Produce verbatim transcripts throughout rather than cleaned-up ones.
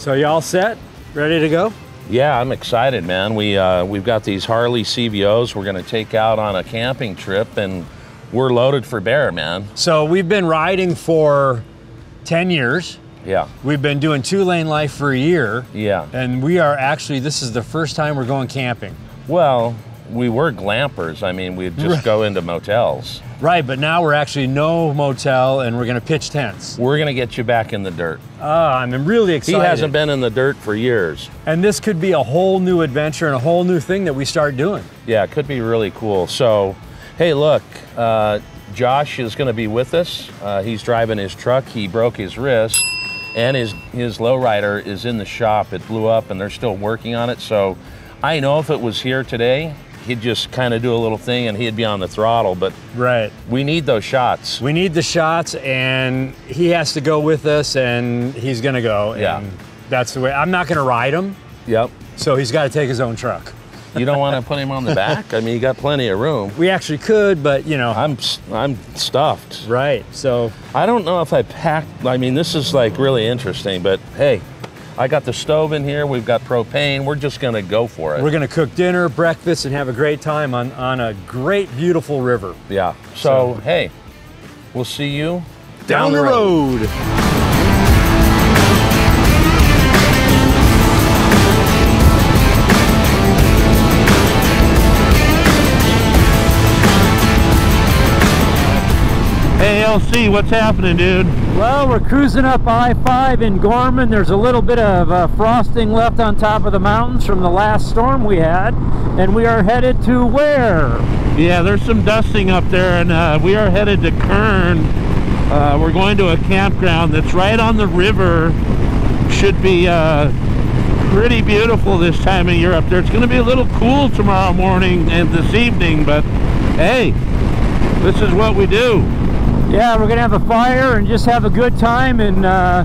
So y'all set? Ready to go? Yeah, I'm excited, man. We, uh, we've got these Harley C V Os we're gonna take out on a camping trip, and we're loaded for bear, man. So we've been riding for ten years. Yeah. We've been doing two lane life for a year. Yeah. And we are actually, this is the first time we're going camping. Well, we were glampers. I mean, we'd just go into motels. Right, but now we're actually no motel and we're gonna pitch tents. We're gonna get you back in the dirt. Oh, uh, I'm really excited. He hasn't been in the dirt for years. And this could be a whole new adventure and a whole new thing that we start doing. Yeah, it could be really cool. So, hey, look, uh, Josh is gonna be with us. Uh, he's driving his truck. He broke his wrist. And his, his lowrider is in the shop. It blew up and they're still working on it. So I know if it was here today, he'd just kind of do a little thing and he'd be on the throttle, but right. we need those shots. We need the shots, and he has to go with us, and he's gonna go. Yeah. And that's the way, I'm not gonna ride him. Yep. So he's gotta take his own truck. You don't wanna put him on the back? I mean, you got plenty of room. We actually could, but you know. I'm I'm stuffed. Right, so. I don't know if I packed, I mean, this is like really interesting, but hey, I got the stove in here, we've got propane, we're just gonna go for it. We're gonna cook dinner, breakfast, and have a great time on, on a great, beautiful river. Yeah, so, so hey, we'll see you down, down the road. road. Hey, L C, what's happening, dude? Well, we're cruising up I five in Gorman. There's a little bit of uh, frosting left on top of the mountains from the last storm we had, and we are headed to where? Yeah, there's some dusting up there, and uh, we are headed to Kern. Uh, we're going to a campground that's right on the river. Should be uh, pretty beautiful this time of year up there. It's going to be a little cool tomorrow morning and this evening, but hey, this is what we do. Yeah, we're gonna have a fire and just have a good time and uh,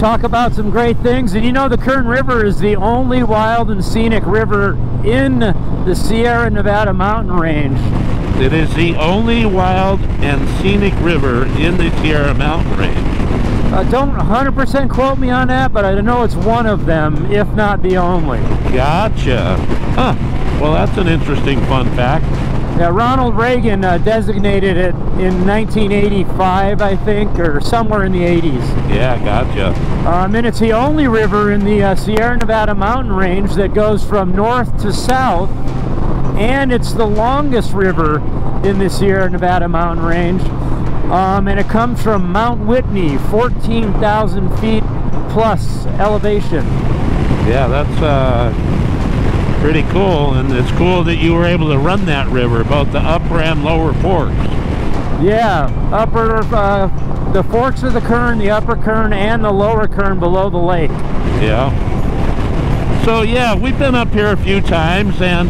talk about some great things. And you know, the Kern River is the only wild and scenic river in the Sierra Nevada mountain range. It is the only wild and scenic river in the Sierra mountain range. Uh, don't one hundred percent quote me on that, but I know it's one of them, if not the only. Gotcha. Huh. Well, that's an interesting fun fact. Yeah, Ronald Reagan uh, designated it in nineteen eighty-five, I think, or somewhere in the eighties. Yeah, gotcha. Um, and it's the only river in the uh, Sierra Nevada mountain range that goes from north to south, and it's the longest river in the Sierra Nevada mountain range. Um, and it comes from Mount Whitney, fourteen thousand feet plus elevation. Yeah, that's... Uh... pretty cool, and it's cool that you were able to run that river, both the upper and lower forks. Yeah, upper, uh, the forks of the Kern, the upper Kern, and the lower Kern below the lake. Yeah. So yeah, we've been up here a few times, and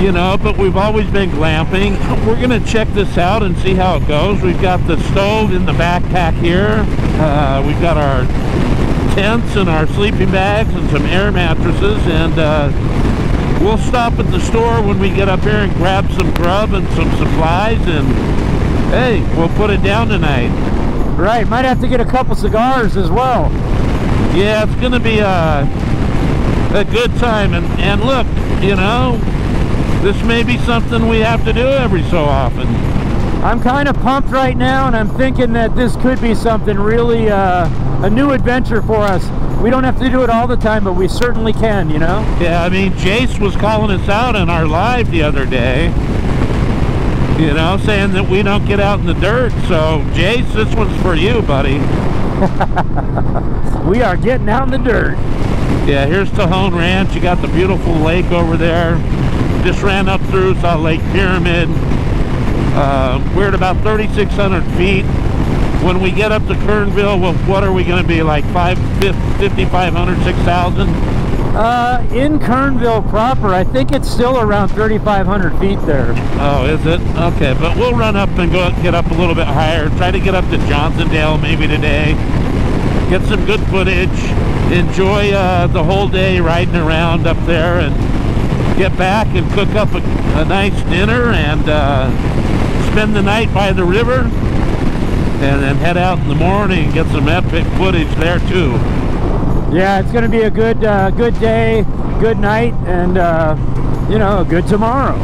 you know, but we've always been glamping. We're gonna check this out and see how it goes. We've got the stove in the backpack here. Uh, we've got our tents and our sleeping bags and some air mattresses, and uh, we'll stop at the store when we get up here and grab some grub and some supplies, and hey, we'll put it down tonight. Right, might have to get a couple cigars as well. Yeah, it's gonna be a, a good time, and, and look, you know, this may be something we have to do every so often. I'm kind of pumped right now, and I'm thinking that this could be something really, uh, a new adventure for us. We don't have to do it all the time, but we certainly can, you know? Yeah, I mean, Jace was calling us out on our live the other day, you know, saying that we don't get out in the dirt. So, Jace, this one's for you, buddy. We are getting out in the dirt. Yeah, here's Tejone Ranch. You got the beautiful lake over there. Just ran up through, saw Lake Pyramid. Uh, we're at about thirty-six hundred feet. When we get up to Kernville, well, what are we going to be, like five, fifty-five hundred, six thousand? Uh, in Kernville proper, I think it's still around thirty-five hundred feet there. Oh, is it? Okay, but we'll run up and go get up a little bit higher, try to get up to Johnsondale maybe today, get some good footage, enjoy uh, the whole day riding around up there, and get back and cook up a, a nice dinner and uh, spend the night by the river. And then head out in the morning and get some epic footage there too. yeah, it's going to be a good, uh, good day, good night, and uh, you know, a good tomorrow.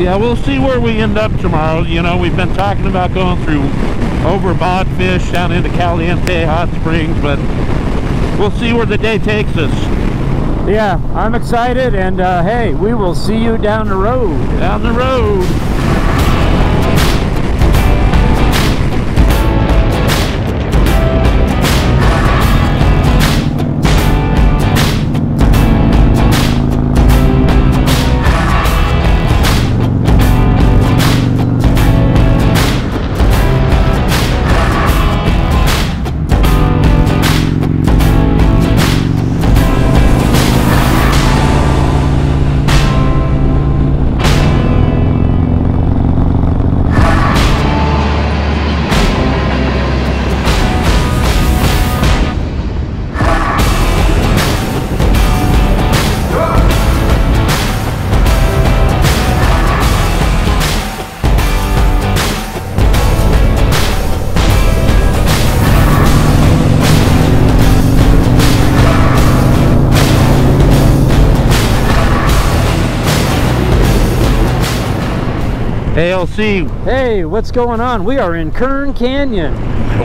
Yeah, we'll see where we end up tomorrow. You know, we've been talking about going through over Bodfish down into Caliente Hot Springs, but we'll see where the day takes us. Yeah, I'm excited, and uh, hey, we will see you down the road. Down the road. A L C. Hey, what's going on? We are in Kern Canyon.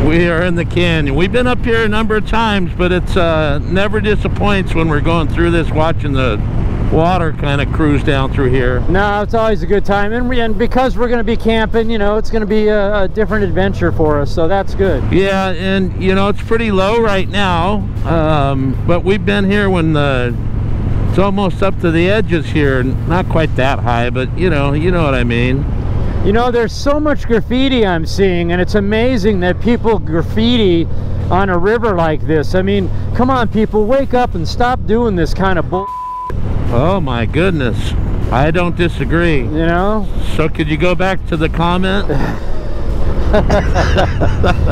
We are in the canyon. We've been up here a number of times, but it's uh, never disappoints when we're going through this, watching the water kind of cruise down through here. No, it's always a good time, and, we, and because we're going to be camping, you know, it's going to be a, a different adventure for us, so that's good. Yeah, and you know, it's pretty low right now, um, but we've been here when the it's almost up to the edges here, not quite that high, but you know, you know what I mean. You know, there's so much graffiti I'm seeing, and it's amazing that people graffiti on a river like this. I mean, come on people, wake up and stop doing this kind of bull. Oh my goodness. I don't disagree. You know? So could you go back to the comment?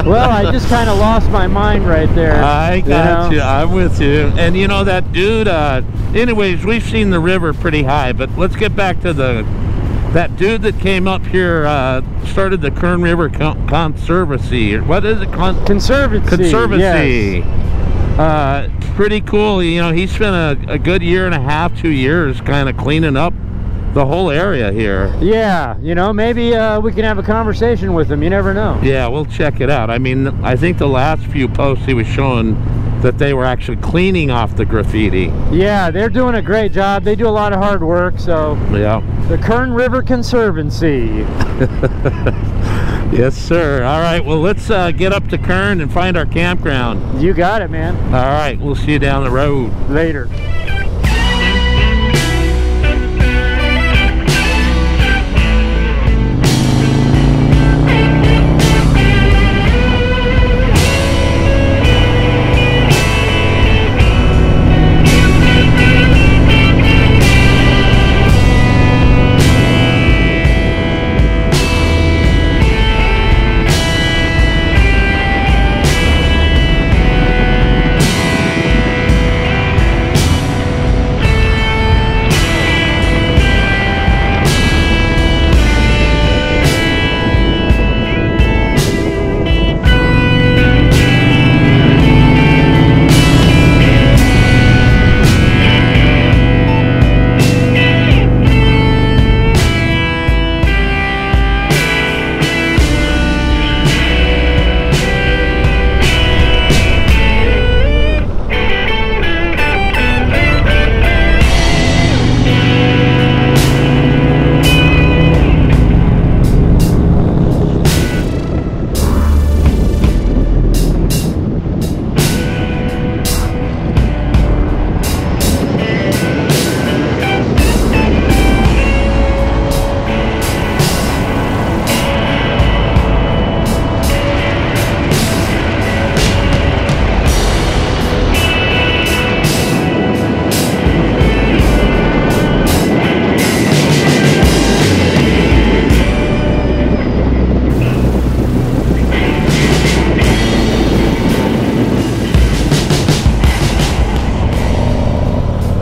Well, I just kind of lost my mind right there. I got you, know? you. I'm with you. And you know that dude, uh, anyways, we've seen the river pretty high, but let's get back to the that dude that came up here, uh, started the Kern River Con Conservancy. What is it? Con Conservancy. Conservancy. Yes. Uh, pretty cool. You know, he spent a, a good year and a half, two years kind of cleaning up the whole area here. Yeah, you know, maybe uh, we can have a conversation with him. You never know. Yeah, we'll check it out. I mean, I think the last few posts he was showing that they were actually cleaning off the graffiti. Yeah, they're doing a great job. They do a lot of hard work, so. Yeah. The Kern River Conservancy. Yes, sir. All right, well, let's uh, get up to Kern and find our campground. You got it, man. All right, we'll see you down the road. Later.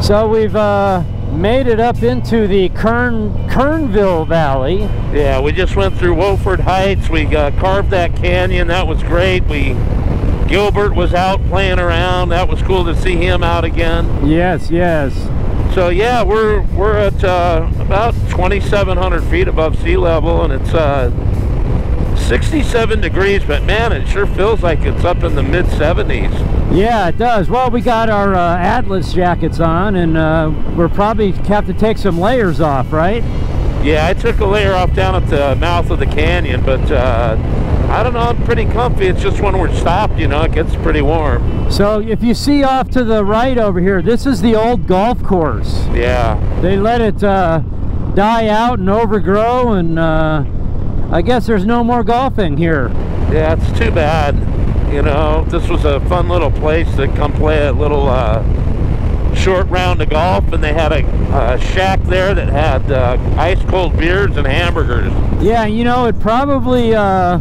So we've uh, made it up into the Kern Kernville Valley. Yeah, we just went through Wolford Heights. We uh, carved that canyon. That was great. We Gilbert was out playing around. That was cool to see him out again. Yes, yes. So yeah, we're we're at uh, about twenty-seven hundred feet above sea level, and it's uh, sixty-seven degrees. But man, it sure feels like it's up in the mid seventies. Yeah, it does. Well, we got our uh, Atlas jackets on, and uh, we're probably have to take some layers off, right? Yeah, I took a layer off down at the mouth of the canyon, but uh, I don't know, I'm pretty comfy. It's just when we're stopped, you know, it gets pretty warm. So if you see off to the right over here, this is the old golf course. Yeah. They let it uh, die out and overgrow, and uh, I guess there's no more golfing here. Yeah, it's too bad. You know, this was a fun little place to come play a little uh, short round of golf, and they had a, a shack there that had uh, ice cold beers and hamburgers. Yeah, you know, it probably uh,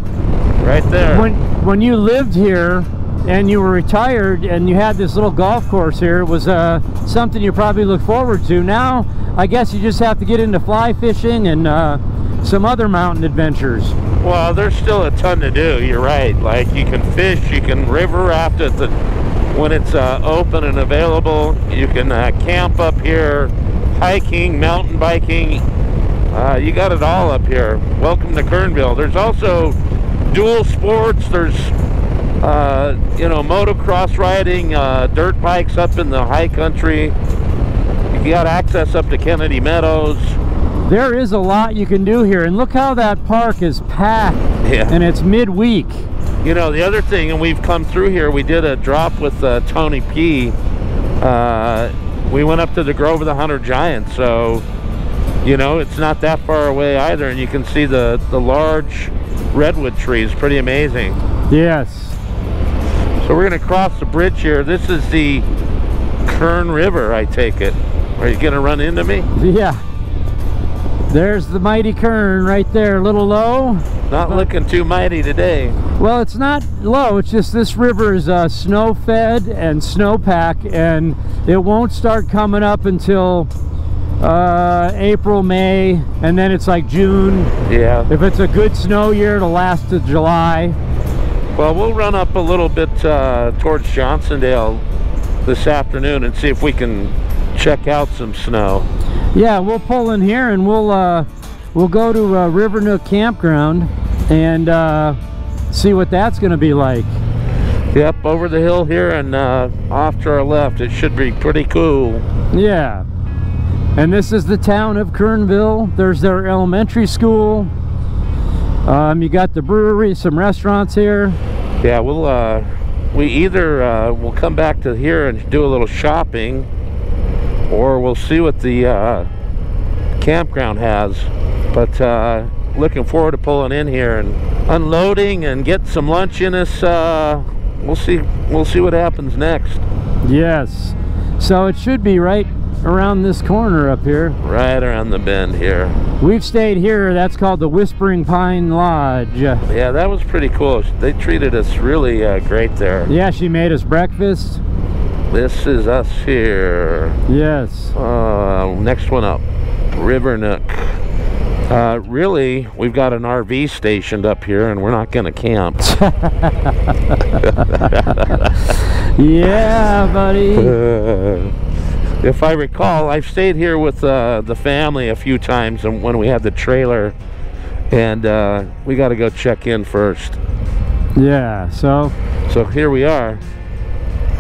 right there when when you lived here and you were retired and you had this little golf course here, it was uh, something you probably look forward to. Now I guess you just have to get into fly fishing and uh, some other mountain adventures. Well, there's still a ton to do, you're right. Like, you can fish, you can river raft at the when it's uh, open and available. You can uh, camp up here, hiking, mountain biking. Uh, you got it all up here. Welcome to Kernville. There's also dual sports. There's, uh, you know, motocross riding, uh, dirt bikes up in the high country. You got access up to Kennedy Meadows. There is a lot you can do here. And look how that park is packed. Yeah. And it's midweek. You know, the other thing, and we've come through here, we did a drop with uh, Tony P. Uh, we went up to the Grove of the Hundred Giants, so, you know, it's not that far away either, and you can see the, the large redwood trees. Pretty amazing. Yes. So we're going to cross the bridge here. This is the Kern River, I take it. Are you going to run into me? Yeah. There's the mighty Kern right there, a little low. Not looking too mighty today. Well, it's not low, it's just this river is uh, snow-fed and snowpack, and it won't start coming up until uh, April, May, and then it's like June. Yeah. If it's a good snow year, it'll last to July. Well, we'll run up a little bit uh, towards Johnsondale this afternoon and see if we can check out some snow. Yeah, we'll pull in here and we'll... Uh, We'll go to uh, River Nook Campground and uh, see what that's going to be like. Yep, over the hill here and uh, off to our left. It should be pretty cool. Yeah. And this is the town of Kernville. There's their elementary school. Um, you got the brewery, some restaurants here. Yeah, we'll, uh, we either uh, will come back to here and do a little shopping, or we'll see what the uh, campground has. But uh, looking forward to pulling in here and unloading and get some lunch in us. Uh, we'll see. We'll see what happens next. Yes. So it should be right around this corner up here. Right around the bend here. We've stayed here. That's called the Whispering Pine Lodge. Yeah, that was pretty cool. They treated us really uh, great there. Yeah, she made us breakfast. This is us here. Yes. Uh, next one up, River Nook. Uh, really, we've got an R V stationed up here, and we're not going to camp. Yeah, buddy. Uh, if I recall, I've stayed here with uh, the family a few times, and when we had the trailer, and uh, we got to go check in first. Yeah, so? So here we are.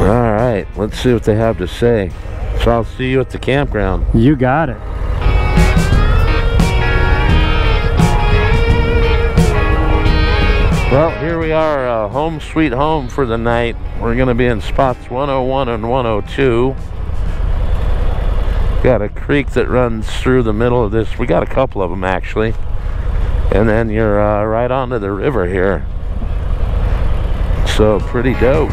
All right, let's see what they have to say. So I'll see you at the campground. You got it. Well, here we are, uh, home sweet home for the night. We're going to be in spots one oh one and one oh two. Got a creek that runs through the middle of this. We got a couple of them, actually. And then you're uh, right onto the river here. So, pretty dope.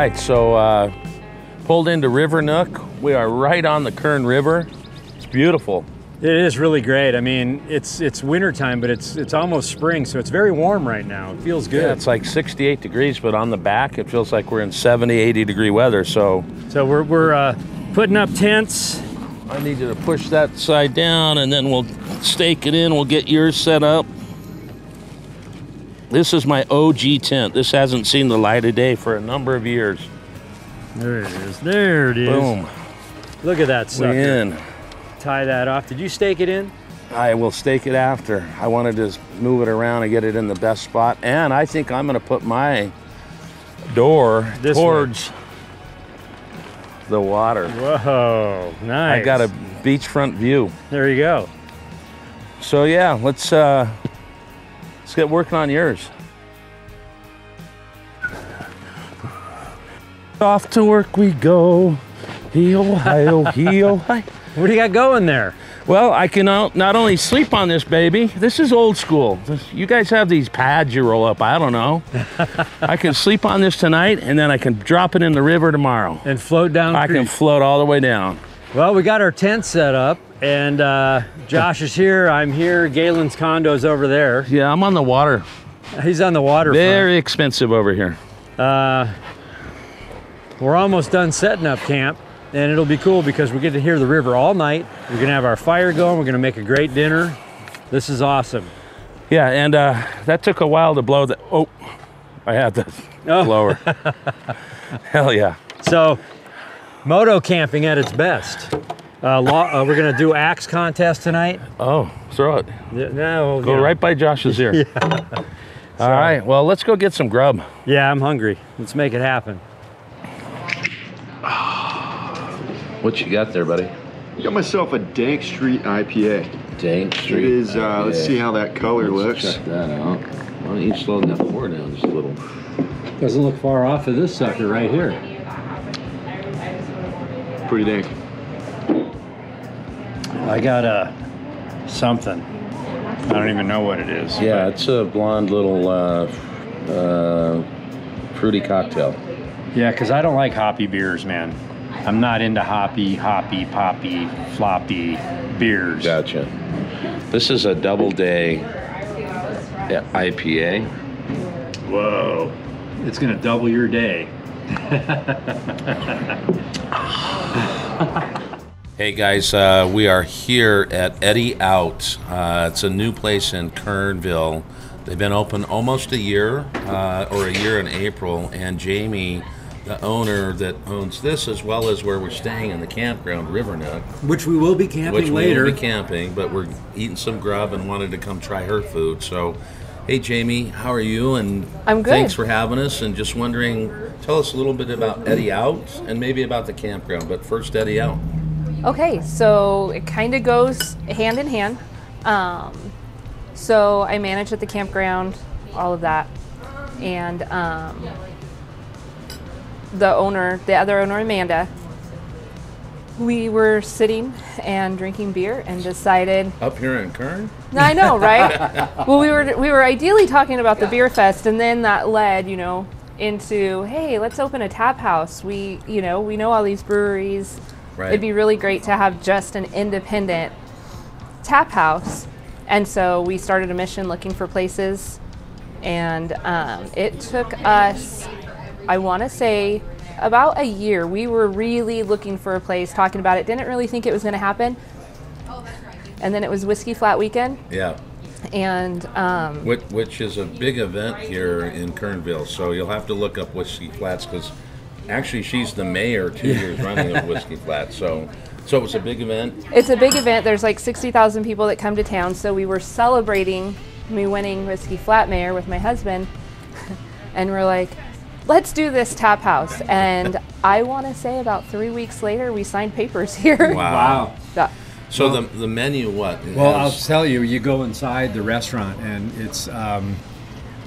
Alright, so uh, pulled into River Nook. We are right on the Kern River. It's beautiful. It is really great. I mean, it's it's winter time, but it's it's almost spring, so it's very warm right now. It feels good. Yeah, it's like sixty-eight degrees, but on the back, it feels like we're in seventy, eighty degree weather. So so we're we're uh, putting up tents. I need you to push that side down, and then we'll stake it in. We'll get yours set up. This is my O G tent. This hasn't seen the light of day for a number of years. There it is. There it is. Boom. Look at that sucker. We're in. Tie that off. Did you stake it in? I will stake it after. I wanted to move it around and get it in the best spot. And I think I'm going to put my door this towards way. the water. Whoa, nice. I got a beachfront view. There you go. So yeah, let's, uh, let's get working on yours. Off to work we go. He-oh-hi-oh, he-oh-hi. What do you got going there? Well, I can not only sleep on this baby, this is old school. This, you guys have these pads you roll up, I don't know. I can sleep on this tonight, and then I can drop it in the river tomorrow. And float down I creek. can float all the way down. Well, we got our tent set up, and uh, Josh is here, I'm here, Galen's condo's over there. Yeah, I'm on the water. He's on the water. Very expensive over here. Uh, we're almost done setting up camp. And it'll be cool because we get to hear the river all night. We're gonna have our fire going. We're gonna make a great dinner. This is awesome. Yeah, and uh, that took a while to blow the, oh, I had the oh. blower. Hell yeah. So, moto camping at its best. Uh, law, uh, we're gonna do axe contest tonight. Oh, throw it. Yeah, no, we'll, go yeah. right by Josh's ear. Yeah. All so, right, well, let's go get some grub. Yeah, I'm hungry. Let's make it happen. What you got there, buddy? I got myself a Dank Street I P A. Dank Street It is, uh, I P A. Let's see how that color let's looks. Check that out. Why don't you slow that pour down just a little? Doesn't look far off of this sucker right here. Pretty dank. I got a something. I don't even know what it is. Yeah, it's a blonde little uh, uh, fruity cocktail. Yeah, because I don't like hoppy beers, man. I'm not into hoppy, hoppy, poppy, floppy beers. Gotcha. This is a double day I P A. Whoa. It's going to double your day. Hey guys, uh, we are here at Eddie Out. Uh, it's a new place in Kernville. They've been open almost a year, uh, or a year in April, and Jamie, the owner that owns this, as well as where we're staying in the campground, River Nook, which we will be camping which we later. Will be camping, but we're eating some grub and wanted to come try her food. So, hey Jamie, how are you? And I'm good. Thanks for having us. And just wondering, tell us a little bit about Eddie Out and maybe about the campground. But first, Eddie Out. Okay, so it kind of goes hand in hand. Um, so I manage at the campground, all of that, and. Um, the owner, the other owner, Amanda, we were sitting and drinking beer and decided... Up here in Kern? I know, right? Well, we were we were ideally talking about the beer fest, and then that led, you know, into, hey, let's open a tap house. We, you know, we know all these breweries. Right. It'd be really great to have just an independent tap house. And so we started a mission looking for places, and um, it took us... I want to say about a year. We were really looking for a place, talking about it. Didn't really think it was going to happen. And then it was Whiskey Flat weekend. Yeah. And um, which, which is a big event here in Kernville. So you'll have to look up Whiskey Flats because actually she's the mayor two years running of Whiskey Flat. So so it was a big event. It's a big event. There's like sixty thousand people that come to town. So we were celebrating me winning Whiskey Flat mayor with my husband, and we're like, let's do this tap house. And I want to say about three weeks later, we signed papers here. Wow. Wow. So well, the, the menu, what? Well, I'll tell you, you go inside the restaurant and it's um,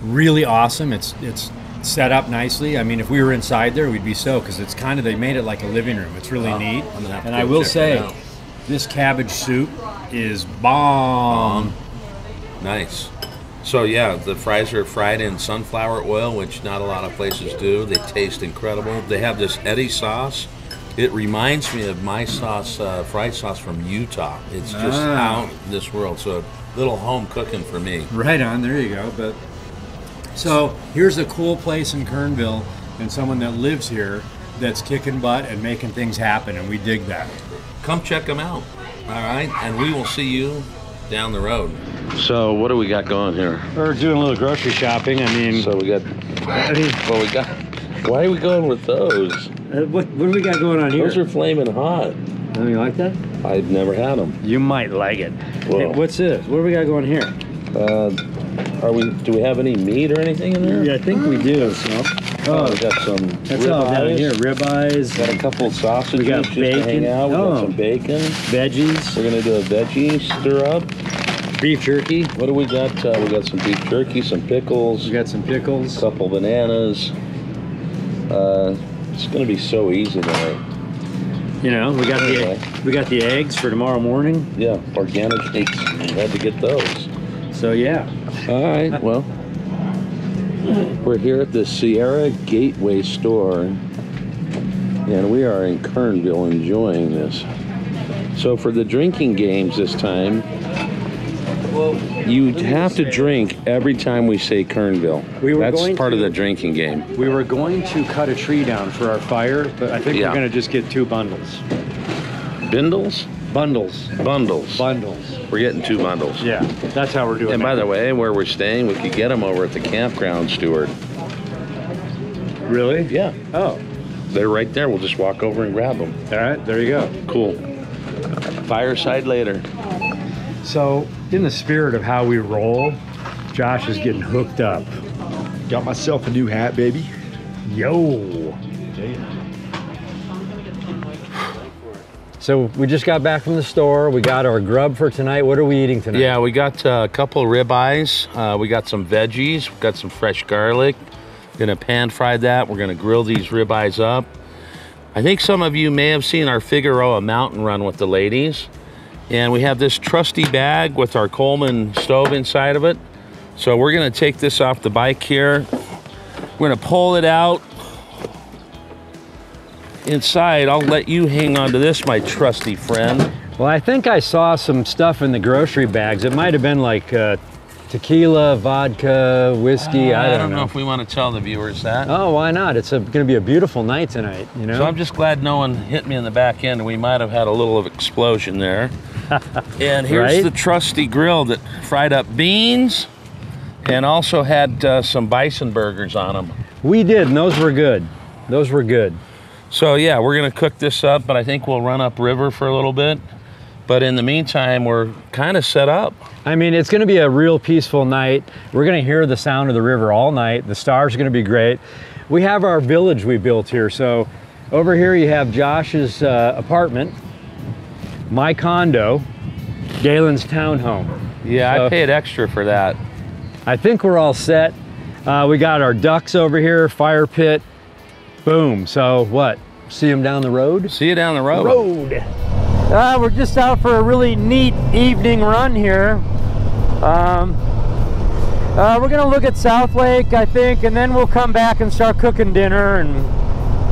really awesome. It's it's set up nicely. I mean, if we were inside there, we'd be so, because it's kind of, they made it like a living room. It's really oh, neat. I'm gonna have to and I will say, this cabbage soup is bomb. Um, nice. So yeah, the fries are fried in sunflower oil, which not a lot of places do. They taste incredible. They have this Eddie sauce It reminds me of my sauce, uh, fried sauce from Utah. It's just ah. out of this world. So a little home cooking for me. Right on. There you go. But so here's a cool place in Kernville and someone that lives here that's kicking butt and making things happen, and we dig that. Come check them out. All right, and we will see you down the road. So what do we got going here? We're doing a little grocery shopping. I mean, so we got. I mean, well, we got. Why are we going with those? What, what do we got going on here? Those are flaming hot. Oh, you like that? I've never had them. You might like it. Hey, what's this? What do we got going here? Uh, are we? Do we have any meat or anything in there? Yeah, I think we do. So. Oh, oh we got some. That's all down here. Ribeyes. Got a couple of sausages. We got bacon. Just to hang out. We oh. got some bacon. Veggies. We're gonna do a veggie stir up. Beef jerky. What do we got? Uh, we got some beef jerky, some pickles. We got some pickles. A couple bananas. Uh, It's gonna be so easy tonight. You know, we got the we got the eggs for tomorrow morning. Yeah, organic eggs. Glad to get those. So yeah. All right. Well, we're here at the Sierra Gateway Store, and we are in Kernville enjoying this. So for the drinking games this time, you have to drink every time we say Kernville. We were That's going part to, of the drinking game. We were going to cut a tree down for our fire, but I think yeah. we're going to just get two bundles. Bindles? Bundles. Bundles. Bundles. We're getting two bundles. Yeah, that's how we're doing it. And by the way, where we're staying, we could get them over at the campground, Stewart. Really? Yeah. Oh. They're right there. We'll just walk over and grab them. All right, there you go. Cool. Fireside later. So, in the spirit of how we roll, Josh is getting hooked up. Got myself a new hat, baby. Yo. So, we just got back from the store. We got our grub for tonight. What are we eating tonight? Yeah, we got uh, a couple ribeyes. Uh, we got some veggies. We got some fresh garlic. Gonna pan fry that. We're gonna grill these ribeyes up. I think some of you may have seen our Figueroa mountain run with the ladies. And we have this trusty bag with our Coleman stove inside of it. So we're gonna take this off the bike here. We're gonna pull it out. Inside, I'll let you hang on to this, my trusty friend. Well, I think I saw some stuff in the grocery bags. It might've been like uh, tequila, vodka, whiskey, uh, I, don't I don't know. know if we wanna tell the viewers that. Oh, why not? It's a, gonna be a beautiful night tonight, you know? So I'm just glad no one hit me in the back end. We might've had a little of explosion there. And here's right? the trusty grill that fried up beans and also had uh, some bison burgers on them. We did, and those were good. Those were good. So yeah, we're gonna cook this up, but I think we'll run up river for a little bit. But in the meantime, we're kind of set up. I mean, it's gonna be a real peaceful night. We're gonna hear the sound of the river all night. The stars are gonna be great. We have our village we built here. So over here you have Josh's uh, apartment, my condo, Galen's townhome. Yeah, so I paid extra for that. I think we're all set. Uh, we got our ducks over here, fire pit, boom. So what, see them down the road? See you down the road. Road. Uh, we're just out for a really neat evening run here. Um, uh, we're gonna look at South Lake, I think, and then we'll come back and start cooking dinner and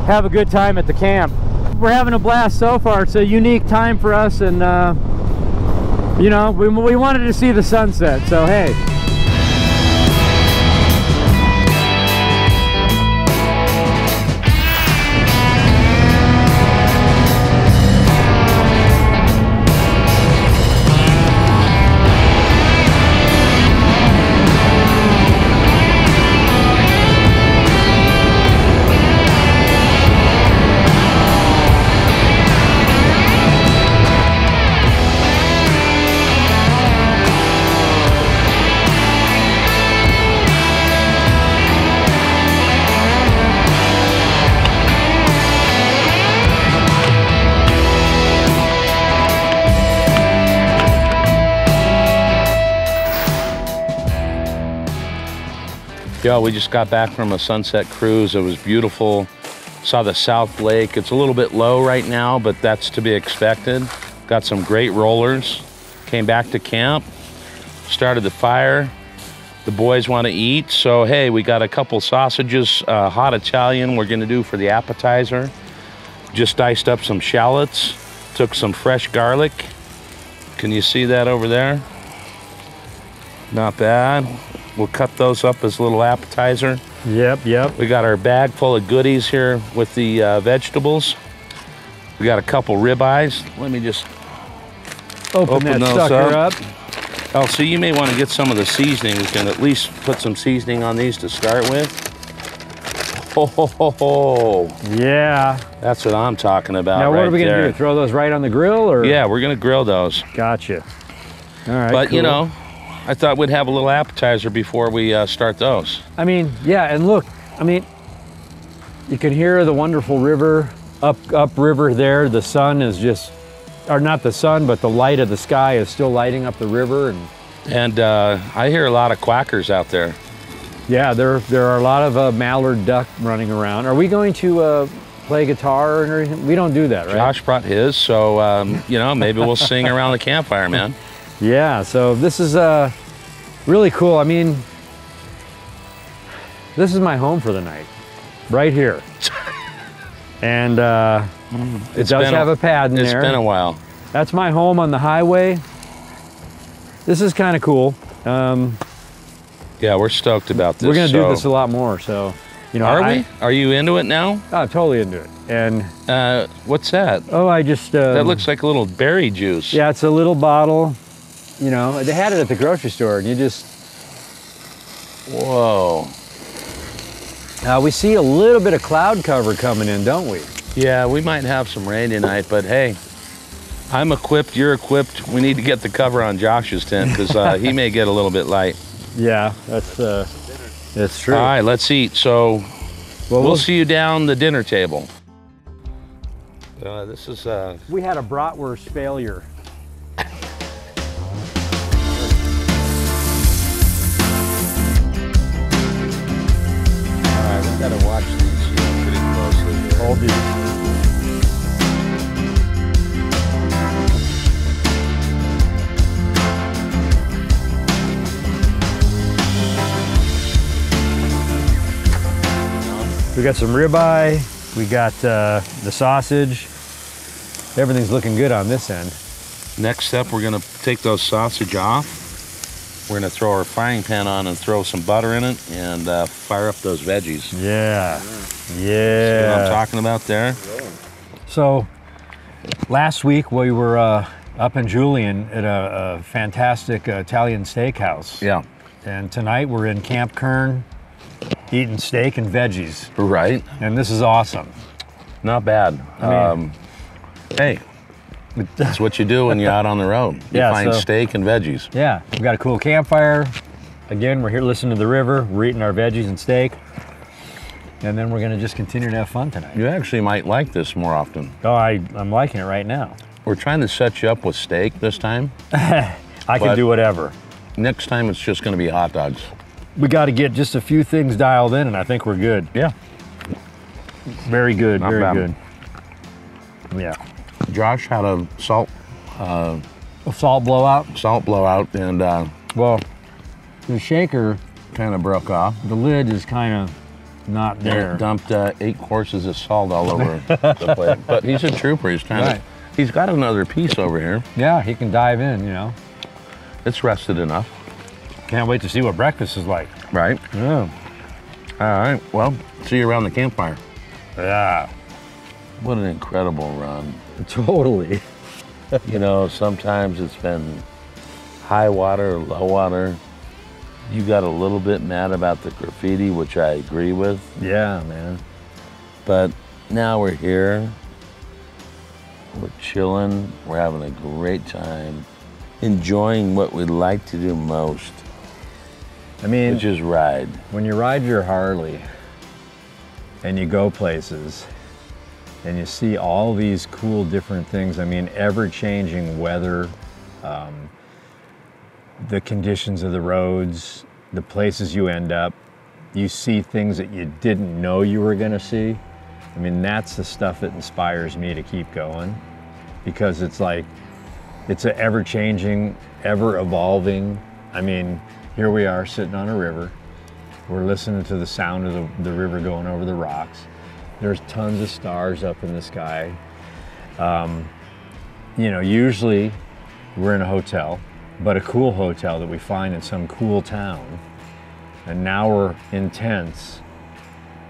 have a good time at the camp. We're having a blast so far. It's a unique time for us, and uh, you know, we, we wanted to see the sunset, so hey. Yo, we just got back from a sunset cruise. It was beautiful. Saw the South Lake. It's a little bit low right now, but that's to be expected. Got some great rollers. Came back to camp, started the fire. The boys want to eat, so hey, we got a couple sausages, uh, hot Italian we're gonna do for the appetizer. Just diced up some shallots, took some fresh garlic. Can you see that over there? Not bad. We'll cut those up as a little appetizer. Yep, yep. We got our bag full of goodies here with the uh, vegetables. We got a couple ribeyes. Let me just open, open that those sucker up. up. Oh, so you may want to get some of the seasonings and at least put some seasoning on these to start with. Ho, ho, ho, ho. Yeah. That's what I'm talking about. Now, what right are we going to do? Throw those right on the grill? Or? Yeah, we're going to grill those. Gotcha. All right. But, cool. you know, I thought we'd have a little appetizer before we uh, start those. I mean, yeah, and look, I mean, you can hear the wonderful river, up, up river there. The sun is just, or not the sun, but the light of the sky is still lighting up the river. And, and uh, I hear a lot of quackers out there. Yeah, there, there are a lot of uh, mallard duck running around. Are we going to uh, play guitar or anything? We don't do that, right? Josh brought his, so, um, you know, maybe we'll sing around the campfire, man. Yeah, so this is uh, really cool. I mean, this is my home for the night, right here. And uh, it it's does have a, a pad in it's there. It's been a while. That's my home on the highway. This is kind of cool. Um, Yeah, we're stoked about this. We're gonna so. do this a lot more, so. You know, Are I, we? Are you into it now? I'm totally into it, and. Uh, what's that? Oh, I just. Um, that looks like a little berry juice. Yeah, it's a little bottle. You know, they had it at the grocery store, and you just. Whoa. Uh, we see a little bit of cloud cover coming in, don't we? Yeah, we might have some rain tonight, but hey, I'm equipped, you're equipped. We need to get the cover on Josh's tent, because uh, he may get a little bit light. Yeah, that's uh, that's true. All right, let's eat. So well, we'll, we'll see you down the dinner table. Uh, this is. Uh... We had a bratwurst failure. All right, we gotta watch these you know, pretty closely here. Hold these. We got some ribeye, we got uh, the sausage. Everything's looking good on this end. Next up, we're gonna take those sausage off. We're gonna throw our frying pan on and throw some butter in it and uh, fire up those veggies. Yeah, yeah. See what I'm talking about there? So, last week we were uh, up in Julian at a, a fantastic Italian steakhouse. Yeah. And tonight we're in Camp Kern, eating steak and veggies. Right. And this is awesome. Not bad. I mean, um, hey, that's what you do when you're out on the road. You yeah, find so, steak and veggies. Yeah, we've got a cool campfire. Again, we're here listening to the river. We're eating our veggies and steak. And then we're gonna just continue to have fun tonight. You actually might like this more often. Oh, I, I'm liking it right now. We're trying to set you up with steak this time. I can do whatever. Next time it's just gonna be hot dogs. We got to get just a few things dialed in, and I think we're good. Yeah. Very good, Not very bad. good. Yeah. Josh had a salt... Uh, a salt blowout? Salt blowout, and... Uh, well, the shaker... Kind of broke off. The lid is kind of not there. It dumped uh, eight courses of salt all over the plate. But he's a trooper. He's trying right. to... He's got another piece over here. Yeah, he can dive in, you know. It's rested enough. Can't wait to see what breakfast is like. Right. Yeah. All right, well, see you around the campfire. Yeah. What an incredible run. Totally. You know, sometimes it's been high water or low water. You got a little bit mad about the graffiti, which I agree with. Yeah, man. But now we're here. We're chilling. We're having a great time. Enjoying what we like to do most. I mean, which is ride. When you ride your Harley and you go places and you see all these cool different things, I mean, ever-changing weather, um, the conditions of the roads, the places you end up, you see things that you didn't know you were gonna see. I mean, that's the stuff that inspires me to keep going, because it's like, it's an ever-changing, ever-evolving, I mean, here we are sitting on a river. We're listening to the sound of the, the river going over the rocks. There's tons of stars up in the sky. Um, you know, usually we're in a hotel, but a cool hotel that we find in some cool town. And now we're in tents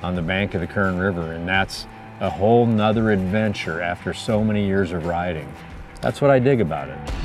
on the bank of the Kern River, and that's a whole nother adventure after so many years of riding. That's what I dig about it.